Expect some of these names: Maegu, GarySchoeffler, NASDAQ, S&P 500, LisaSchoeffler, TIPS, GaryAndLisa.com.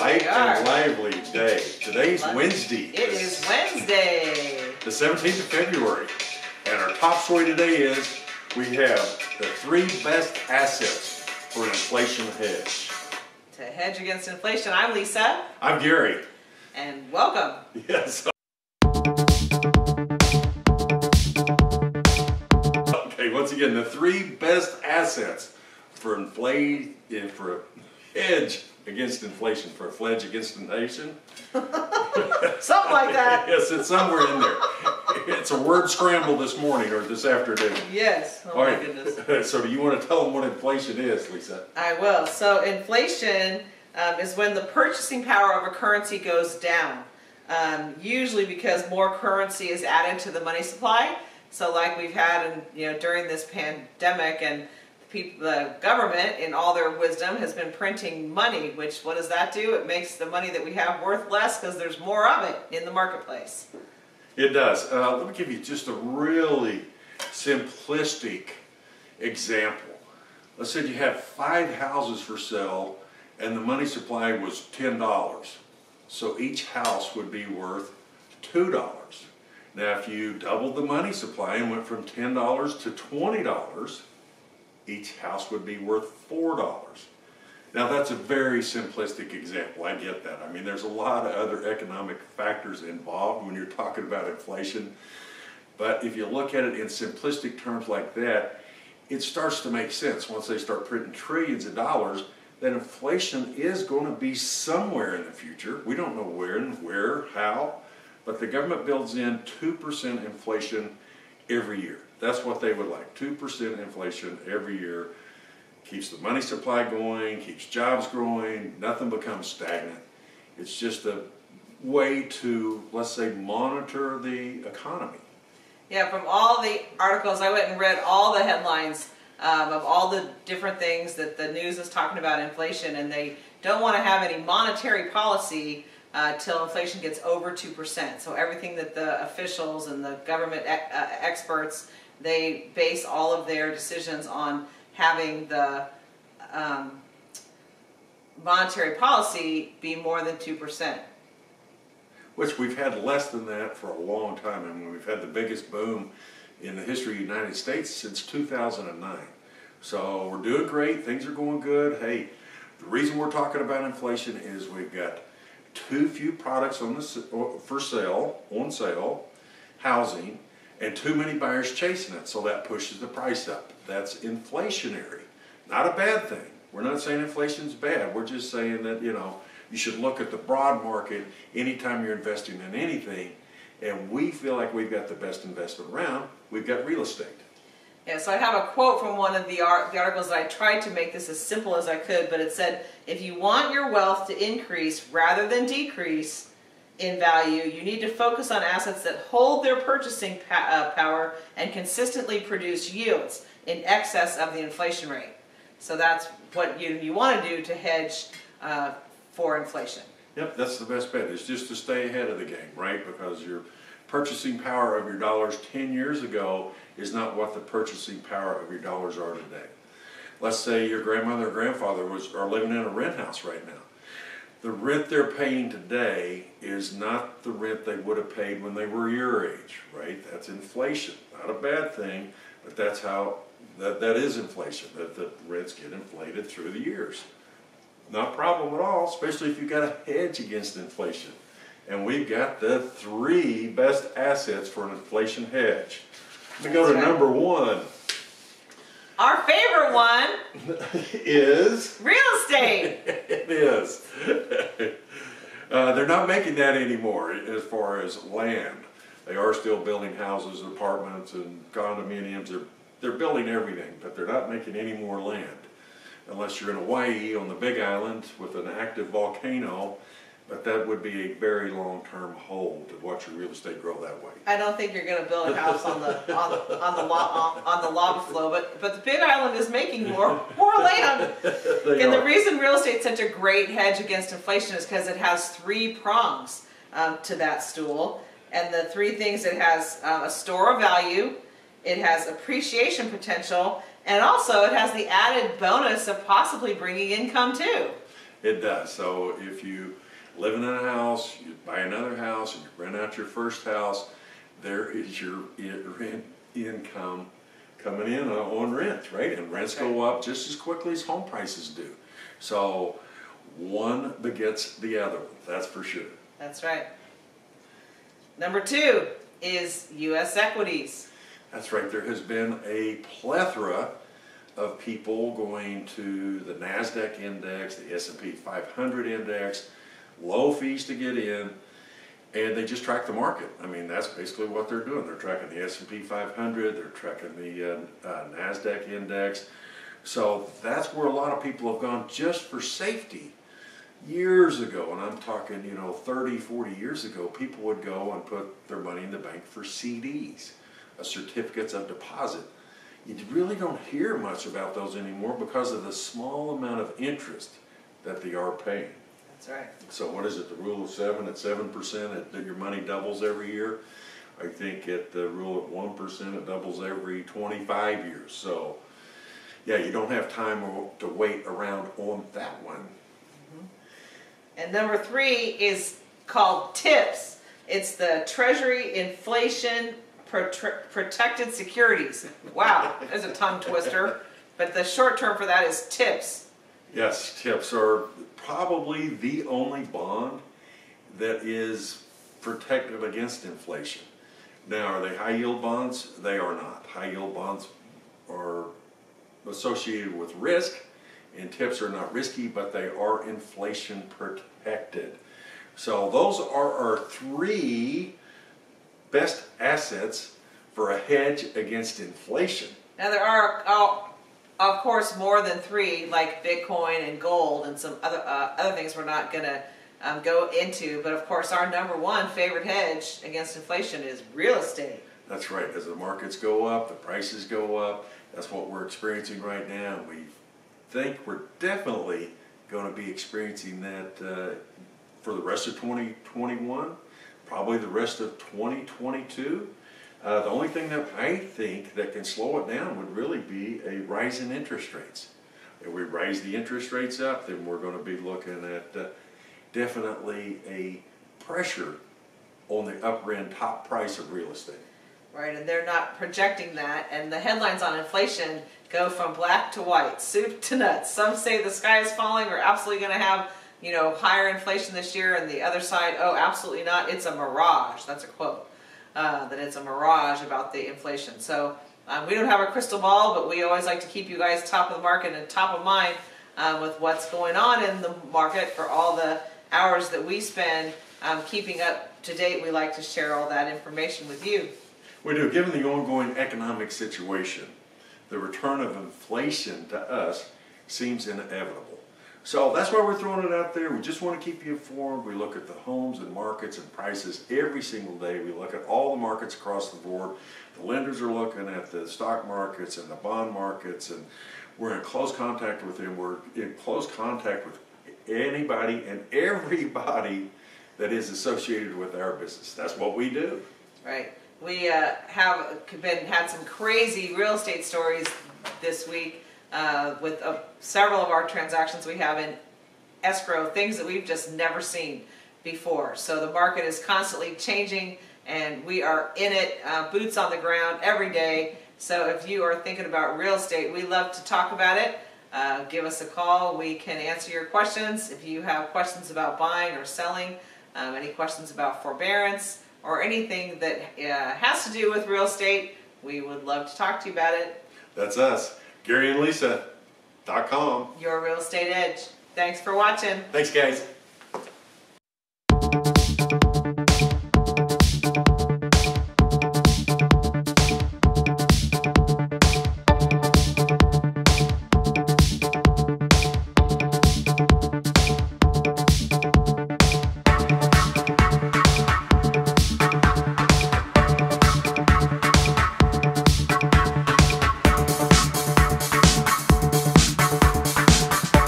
light and lively day. Today's Wednesday. It is Wednesday, the 17th of February. And our top story today is we have the 3 best assets for an inflation hedge. To hedge against inflation, I'm Lisa. I'm Gary. And welcome. Yes. Okay, once again, the 3 best assets for a hedge against inflation, for a fledge against the nation. Something like that. Yes, it's somewhere in there. It's a word scramble this morning or this afternoon. Yes. Oh, all right. My goodness. So do you want to tell them what inflation is, Lisa? I will. So inflation is when the purchasing power of a currency goes down, usually because more currency is added to the money supply. So like we've had during this pandemic, and the government, in all their wisdom, has been printing money, which, what does that do? It makes the money that we have worth less because there's more of it in the marketplace. It does. Let me give you just a really simplistic example. Let's say you have 5 houses for sale and the money supply was $10. So each house would be worth $2. Now, if you doubled the money supply and went from $10 to $20, each house would be worth $4. Now that's a very simplistic example, I get that. I mean, there's a lot of other economic factors involved when you're talking about inflation. But if you look at it in simplistic terms like that, it starts to make sense. Once they start printing trillions of dollars, that inflation is going to be somewhere in the future. We don't know where, how, but the government builds in 2% inflation every year. That's what they would like, 2% inflation every year. Keeps the money supply going, keeps jobs growing, nothing becomes stagnant. It's just a way to, let's say, monitor the economy. Yeah, from all the articles, I went and read all the headlines of all the different things that the news is talking about inflation, and they don't want to have any monetary policy till inflation gets over 2%. So everything that the officials and the government experts, they base all of their decisions on having the monetary policy be more than 2%. Which we've had less than that for a long time. I mean, we've had the biggest boom in the history of the United States since 2009. So we're doing great, things are going good. Hey, the reason we're talking about inflation is we've got too few products on sale, housing, and too many buyers chasing it, so that pushes the price up. That's inflationary. Not a bad thing. We're not saying inflation's bad. We're just saying that, you should look at the broad market anytime you're investing in anything, and we feel like we've got the best investment around. We've got real estate. Yeah, so I have a quote from one of the articles that I tried to make this as simple as I could, but it said, if you want your wealth to increase rather than decrease in value, you need to focus on assets that hold their purchasing power and consistently produce yields in excess of the inflation rate. So that's what you want to do to hedge for inflation. Yep, that's the best bet. It's just to stay ahead of the game, right? Because your purchasing power of your dollars 10 years ago is not what the purchasing power of your dollars are today. Let's say your grandmother or grandfather are living in a rent house right now. The rent they're paying today is not the rent they would have paid when they were your age, right? That's inflation. Not a bad thing, but that's how, that is inflation, that the rents get inflated through the years. Not a problem at all, especially if you've got a hedge against inflation. And we've got the 3 best assets for an inflation hedge. Let me go to number 1. Our favorite one is real estate. It is. They're not making that anymore as far as land. They are still building houses, apartments, and condominiums. They're building everything, but they're not making any more land. Unless you're in Hawaii on the Big Island with an active volcano, but that would be a very long-term hold to watch your real estate grow that way. I don't think you're going to build a house on the lava flow, but the Big Island is making more land. And the reason real estate is such a great hedge against inflation is because it has 3 prongs to that stool, and the 3 things it has: a store of value, it has appreciation potential, and also it has the added bonus of possibly bringing income too. It does. So if you live in a house, you buy another house, and you rent out your first house, there is your rent income coming in on rent, right? And rents go up just as quickly as home prices do. So one begets the other one, that's for sure. That's right. Number two is U.S. equities. That's right. There has been a plethora of people going to the NASDAQ index, the S&P 500 index, low fees to get in, and they just track the market. I mean, that's basically what they're doing. They're tracking the S&P 500, they're tracking the NASDAQ index. So that's where a lot of people have gone just for safety. Years ago, and I'm talking, you know, 30, 40 years ago, people would go and put their money in the bank for CDs, certificates of deposit. You really don't hear much about those anymore because of the small amount of interest that they are paying. That's right. So what is it, the rule of 7 at 7%, that your money doubles every year? I think at the rule of 1%, it doubles every 25 years. So, yeah, you don't have time to wait around on that one. And number three is called TIPS. It's the Treasury Inflation Protected Securities. Wow, that's a tongue twister. But the short term for that is TIPS. Yes, TIPS are probably the only bond that is protected against inflation. Now, are they high yield bonds? They are not. High yield bonds are associated with risk. And TIPS are not risky, but they are inflation protected. So those are our three best assets for a hedge against inflation. Now there are, of course, more than three, like Bitcoin and gold and some other things we're not going to go into. But of course, our number one favorite hedge against inflation is real estate. That's right. As the markets go up, the prices go up. That's what we're experiencing right now. We've think we're definitely going to be experiencing that for the rest of 2021, probably the rest of 2022. The only thing that I think that can slow it down would really be a rise in interest rates. If we raise the interest rates up, then we're going to be looking at definitely a pressure on the upper end top price of real estate. Right, and they're not projecting that. And the headlines on inflation go from black to white, soup to nuts. Some say the sky is falling, we're absolutely going to have, you know, higher inflation this year. And the other side, oh, absolutely not, it's a mirage. That's a quote, that it's a mirage about the inflation. So we don't have a crystal ball, but we always like to keep you guys top of the market and top of mind with what's going on in the market for all the hours that we spend keeping up to date. We like to share all that information with you. We do. Given the ongoing economic situation, the return of inflation to us seems inevitable. So that's why we're throwing it out there. We just want to keep you informed. We look at the homes and markets and prices every single day. We look at all the markets across the board. The lenders are looking at the stock markets and the bond markets, and we're in close contact with them. We're in close contact with anybody and everybody that is associated with our business. That's what we do. Right. We had some crazy real estate stories this week with several of our transactions we have in escrow, things that we've just never seen before. So the market is constantly changing, and we are in it, boots on the ground every day. So if you are thinking about real estate, we love to talk about it. Give us a call. We can answer your questions. If you have questions about buying or selling, any questions about forbearance, or anything that has to do with real estate, we would love to talk to you about it. That's us, GaryAndLisa.com. Your Real Estate Edge. Thanks for watching. Thanks, guys.